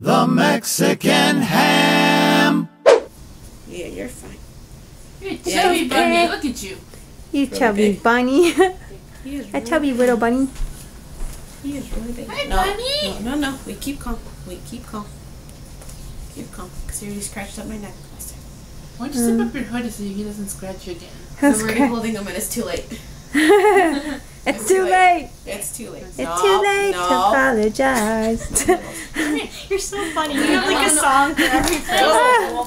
The Mexican ham. Yeah, you're fine. You're a chubby bunny. Look at you. You chubby bunny. A chubby little bunny. He is really big. Hi, bunny. No, no, no. We keep calm. We keep calm. Keep calm. Because you already scratched up my neck last time. Why don't you zip up your hoodie so he doesn't scratch you again? I'm already holding him and it's too late. It's too late. It's too late. It's too late to apologize. You're so funny. You have like a song for everything. No.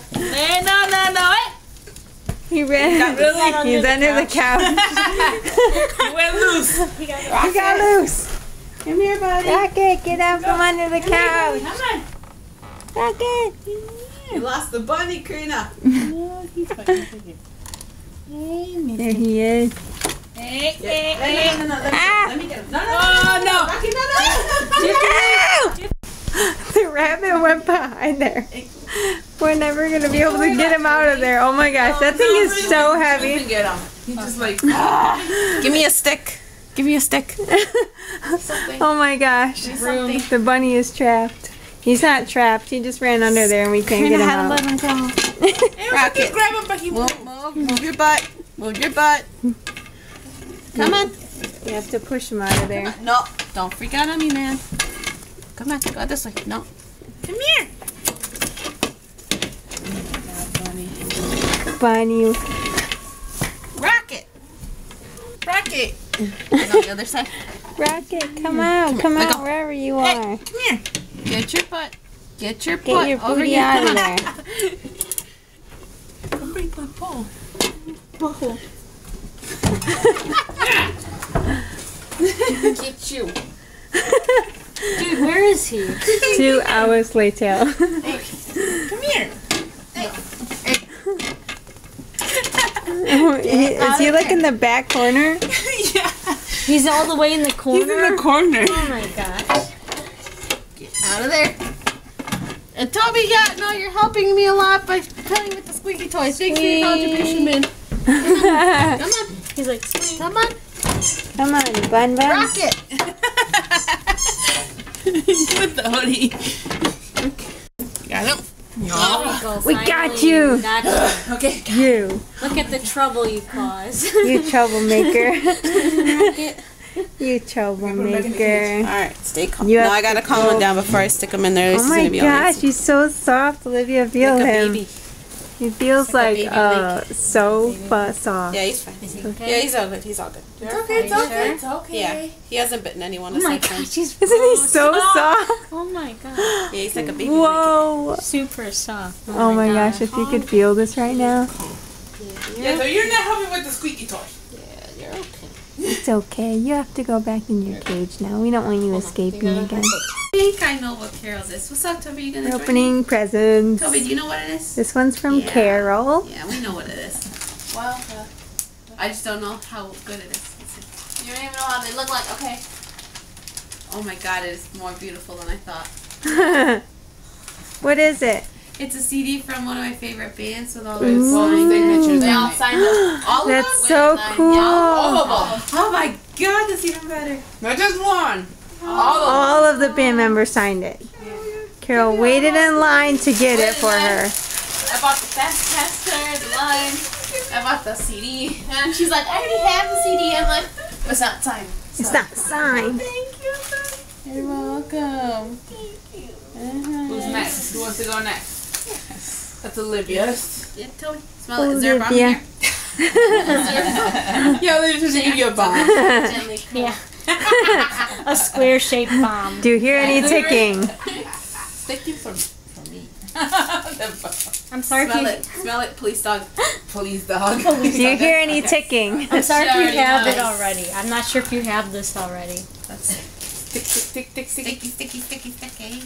He ran. He's under the couch. He went loose. He got loose. Come here, buddy. Rocket, get out from under the couch. Come on. Rocket. You lost the bunny, Carina. Oh, he's fucking thinking. Hey, there he is. Hey, hey, hey. No, no, no. Let me get him. No, no, no. Rocket, no, no. The rabbit went behind there. We're never going to be able to get him out of there. Oh my gosh, that thing is so heavy. He's just like, give me a stick. Give me a stick. Oh my gosh. The bunny is trapped. He's not trapped. He just ran under there and we can't get him out. Let him go. Rocket. Grab him, but he won't move. Move your butt. Move your butt. Come on. You have to push him out of there. No, don't freak out on me, man. Come on, go this way. No. Come here. Bunny. Rocket. Rocket. He's on the other side. Rocket, come out. Come out wherever you are. Come here. Get your butt. Get your butt. Get your booty out of there. Don't break my bowl. Bowl. Get you. Dude, where is he? 2 hours later. Hey, come here. Hey. Hey. Is he like in the back corner? Yeah. He's all the way in the corner? He's in the corner. Oh my gosh. Get out of there. And Toby, yeah, no, you're helping me a lot by playing with the squeaky toys. Thanks for your contribution, man. Come on. He's like, swing. Come on. Come on, Bun Bun. Rocket. With the hoodie. Got him. Oh, we got you. Got you. Okay. You. Look at the trouble you caused. You troublemaker. You troublemaker. All right, stay calm. No, I gotta calm him down before I stick him in there. Oh my gosh, he's so soft, Olivia. Feel like him. Baby. He feels like so soft. Yeah, he's fine. He okay? Yeah, he's all good. He's all good. It's okay. It's okay. Sure? It's okay. Yeah, he hasn't bitten anyone. Oh my gosh, he's isn't he so soft? Oh my gosh. Yeah, he's like a baby. Whoa. Blanket. Super soft. Oh my gosh, if you could feel this right now. Yeah, so you're not helping with the squeaky toy. Yeah, you're okay. It's okay. You have to go back in your cage now. We don't want you escaping again. I think I know what Carol's is. What's up, Toby? You gonna opening presents. Toby, do you know what it is? This one's from Carol. Yeah, we know what it is. Well, I just don't know how good it is. You don't even know how they look like. Okay. Oh my God, it is more beautiful than I thought. What is it? It's a CD from one of my favorite bands with all those signatures. They all signed them. All that's so cool. Oh my God, that's even better. Not just one. All of the band members signed it. Carol waited in line to get it for her. I bought the fast tester, the line. I bought the CD. And she's like, I already have the CD. I'm like, it's not signed. It's not signed. Thank you. You're welcome. Thank you. Who's next? Who wants to go next? Yes. That's Olivia. Yes. Yeah, Toby. Smell it. Is there a bomb in here? Yeah, Olivia just gave you a bomb. Yeah. A square-shaped bomb. Do you hear any ticking? Sticking for me. I'm sorry. Smell it. Smell it, please, dog. Please, dog. Do you hear any ticking? I'm sorry if you have it already. I'm not sure if you have this already. That's it. Tick, tick, tick, tick, sticky, sticky, sticky, sticky.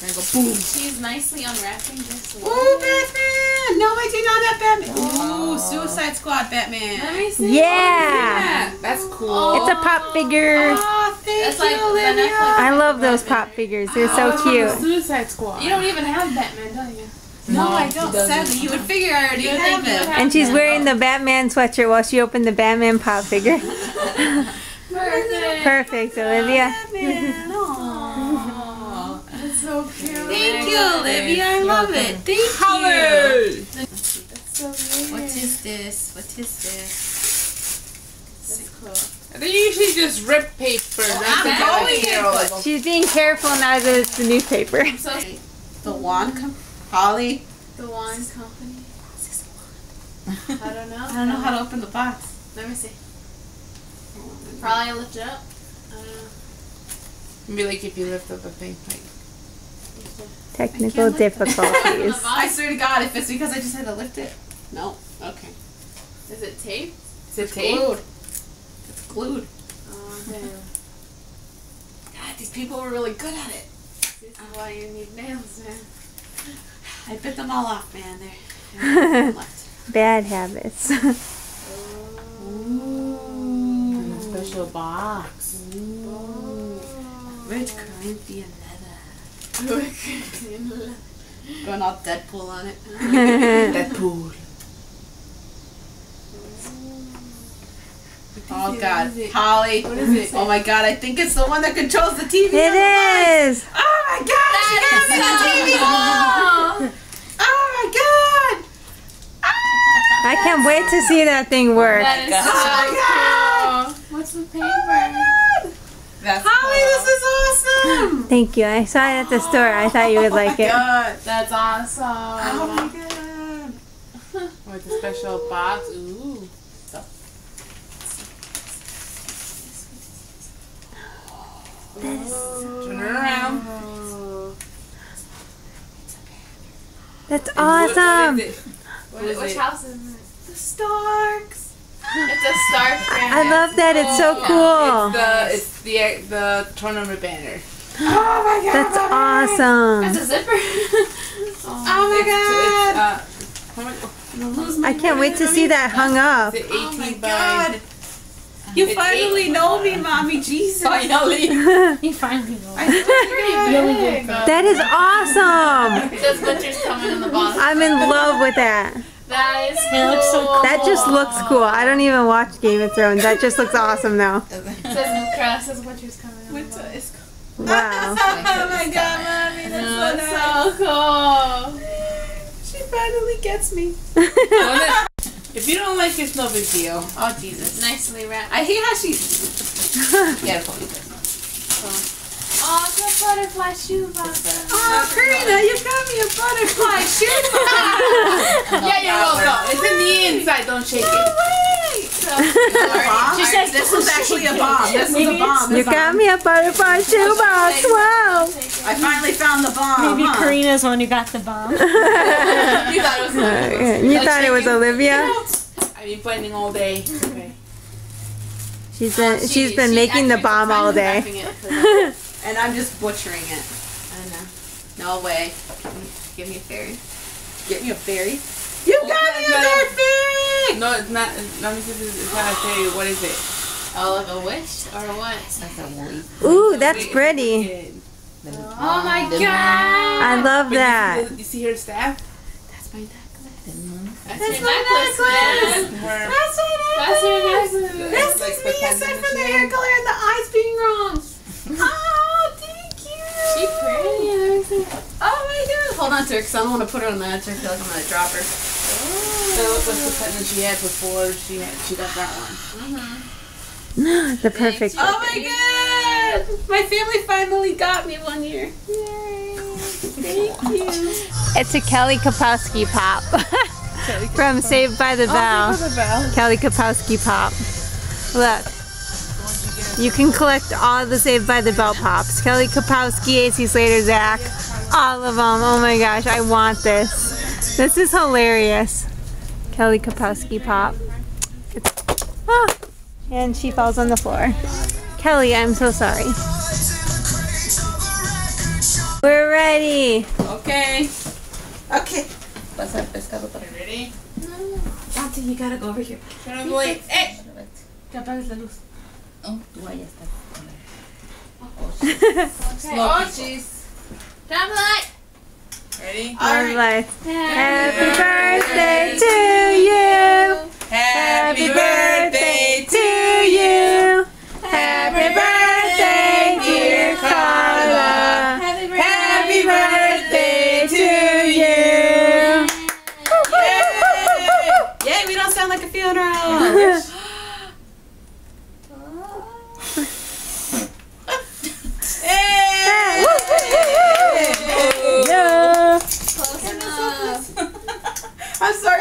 There you go. Boom. She's nicely unwrapping this. Ooh, Batman! No, I did not have Batman. Ooh, Suicide Squad Batman. Let me see. Yeah. That. That's cool. Oh. It's a pop figure. Oh, thank you, Olivia. I love those pop figures. They're so cute. Suicide Squad. You don't even have Batman, don't you? No, I don't. Sadly, you would figure I already have it. And she's wearing the Batman sweatshirt while she opened the Batman pop figure. Perfect. Perfect, Olivia. Aww. That's so Thank you, Olivia. I love it. Thank you. What is this? What is this? That's cool. They usually just rip paper. That's she's being careful now that it's the newspaper. The Wand Company. Holly. The Wand Company. What's this wand? I don't know. I don't know how to open the box. Let me see. Probably lift it up. I don't know. Maybe like if you lift up a thing like. Technical difficulties. I swear to God, if it's because I just had to lift it. No. Okay. Is it taped? Is it taped? It's glued. It's glued. Oh, damn. God, these people were really good at it. This is why you need nails, man. I bit them all off, man. They're left. Bad habits. Ooh. And a special box. Ooh. Rich Corinthian leather. Going all Deadpool on it. Deadpool. Oh God, Holly! What is it? Oh my God, I think it's the one that controls the TV. It is. Oh my God, that she got me the TV. Oh my God! Ah! I can't wait to see that thing work. That is so cool. What's the paper? Oh Holly, cool. This is awesome. Thank you. I saw it at the store. I thought you would like it. God. That's awesome. Oh my God! With the special box. Ooh. This. Turn it around. Oh. That's awesome. Which house is it? The Starks. It's a Stark banner. I love that. It's so cool. It's the tournament banner. Oh my God. That's awesome. That's a zipper. Oh my God. I can't wait to see that hung up. Oh my God. You finally know me, Mommy. Jesus. Finally. You finally know me. Really that is awesome. Just pictures coming in the box. I'm in love with that. That is cool. Looks so cool. That just looks cool. I don't even watch Game of Thrones. That just looks awesome now. It says pictures coming in the box. Wow. Oh my God, Mommy. That's so cool. She finally gets me. If you don't like it, it's no big deal. Oh, Jesus. Nicely wrapped. I hate how she... Yeah, probably does. Oh, it's a butterfly shoe box. Oh, Carina, you got me a butterfly shoe box. Yeah, you're welcome. It's in the inside. Don't shake it. No way. So, she says this was actually a bomb. This was a bomb. You got me a butterfly shoe box. Wow. I finally found the bomb. Maybe Carina's one who got the bomb. You thought it was Olivia. You thought it was Olivia? I've been planning all day. Okay. She's been making the bomb all day. And I'm just butchering it. I don't know. No way. Give me a fairy. Get me a fairy. You got me another fairy! No, it's not. Let me see if it's not a fairy. What is it? Oh, like a wish or what? That's a leaf. Ooh, that's pretty. Oh my God! I love that. You see her staff? That's my necklace. That's my necklace. That's my necklace. This is me aside from the hair color and the eyes being wrong. Oh, thank you! She pretty. Oh my God! Hold on to her because I don't want to put her on the edge. I feel like I'm gonna drop her. Oh. That was the pattern she had before she got that one. The perfect. Oh my God! My family finally got me one year. Yay! Thank you. It's a Kelly Kapowski pop from Saved by the Bell. Kelly Kapowski pop. Look. You can collect all the Saved by the Bell pops. Kelly Kapowski, A.C. Slater, Zach, all of them. Oh my gosh, I want this. This is hilarious. Kelly Kapowski pop. And she falls on the floor. Kelly, I'm so sorry. We're ready. Okay. Okay. What's up? Are you ready? No. Dante, you gotta go over here. Hey! Oh, jeez. Drop the light. Ready? All right. Happy birthday to you. Happy birthday to you. Happy birthday, dear Carla. Happy birthday. funeral. Hey! Yeah. I'm sorry.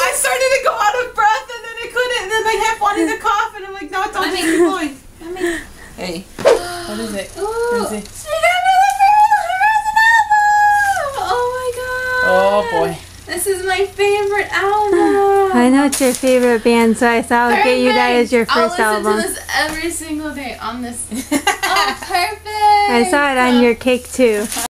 I started to go out of breath, and then I couldn't. And then I kept wanting to cough, and I'm like, no, don't keep going. Hey, what is it? What is it? Oh boy. This is my favorite album. I know it's your favorite band, so I thought I'll get you that as your first album. I'll listen to this every single day on this. Oh, perfect. I saw it on your cake too.